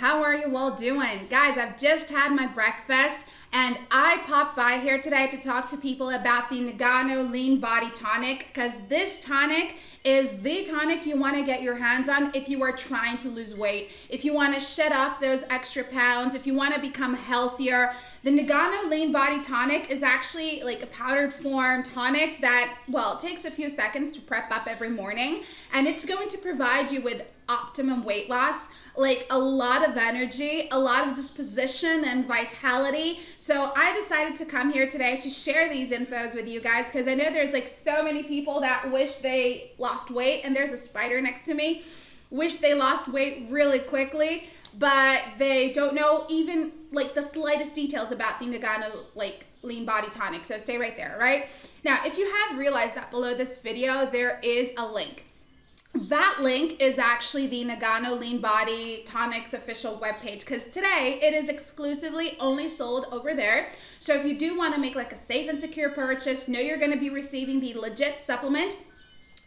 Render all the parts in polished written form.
How are you all doing? Guys, I've just had my breakfast and I popped by here today to talk to people about the Nagano Lean Body Tonic, because this tonic is the tonic you want to get your hands on if you are trying to lose weight, if you want to shed off those extra pounds, if you want to become healthier. The Nagano Lean Body Tonic is actually like a powdered form tonic that, well, it takes a few seconds to prep up every morning, and it's going to provide you with optimum weight loss, like a lot of energy, a lot of disposition and vitality. So I decided to come here today to share these infos with you guys, because I know there's like so many people that wish they lost weight, and there's a spider next to me, wish they lost weight really quickly, but they don't know even like the slightest details about the Nagano Lean Body Tonic. So stay right there, right? Now, if you have realized that below this video, there is a link. That link is actually the Nagano Lean Body Tonic's official webpage, because today it is exclusively only sold over there. So if you do want to make like a safe and secure purchase, know you're going to be receiving the legit supplement,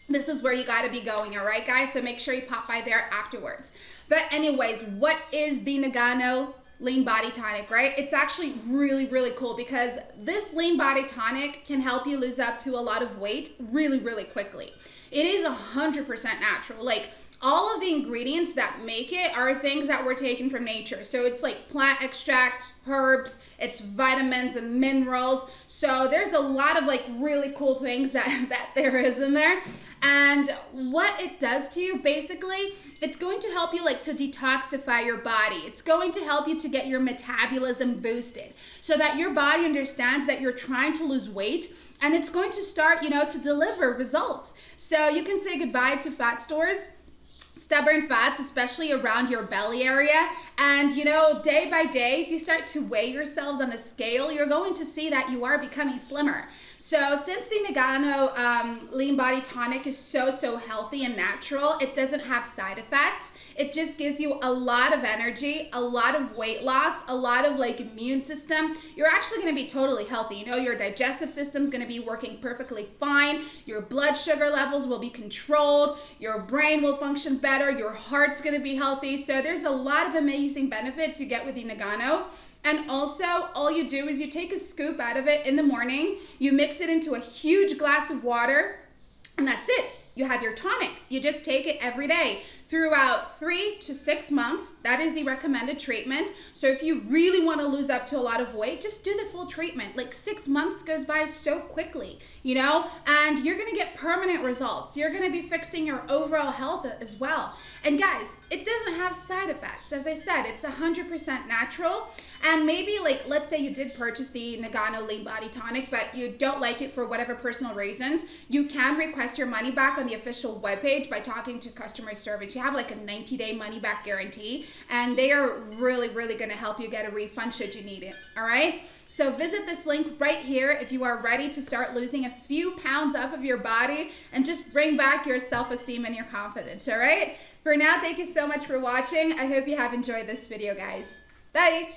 this is where you got to be going, all right, guys? So make sure you pop by there afterwards. But anyways, what is the Nagano Lean Body Tonic, right? It's actually really, really cool, because this Lean Body Tonic can help you lose up to a lot of weight really, really quickly. It is 100% natural. Like, all of the ingredients that make it are things that were taken from nature. So it's like plant extracts, herbs, it's vitamins and minerals. So there's a lot of like really cool things that there is in there. And what it does to you, basically, it's going to help you like to detoxify your body. It's going to help you to get your metabolism boosted so that your body understands that you're trying to lose weight, and it's going to start, you know, to deliver results. So you can say goodbye to fat stores, stubborn fats, especially around your belly area. And, you know, day by day, if you start to weigh yourselves on a scale, you're going to see that you are becoming slimmer. So since the Nagano Lean Body Tonic is so healthy and natural, it doesn't have side effects. It just gives you a lot of energy, a lot of weight loss, a lot of like immune system. You're actually going to be totally healthy. You know, your digestive system's going to be working perfectly fine. Your blood sugar levels will be controlled. Your brain will function better. Your heart's going to be healthy. So there's a lot of amazing benefits you get with the Nagano. And also, all you do is you take a scoop out of it in the morning, you mix it into a huge glass of water, and that's it. You have your tonic. You just take it every day throughout 3 to 6 months. That is the recommended treatment. So if you really want to lose up to a lot of weight, just do the full treatment. Like, 6 months goes by so quickly, you know, and you're going to get permanent results. You're going to be fixing your overall health as well. And guys, it doesn't have side effects. As I said, it's 100% natural. And maybe, like, let's say you did purchase the Nagano Lean Body Tonic, but you don't like it for whatever personal reasons, you can request your money back on the official webpage by talking to customer service. You have like a 90-day money-back guarantee, and they are really, really going to help you get a refund should you need it, all right? So visit this link right here if you are ready to start losing a few pounds off of your body and just bring back your self-esteem and your confidence, all right? For now, thank you so much for watching. I hope you have enjoyed this video, guys. Bye!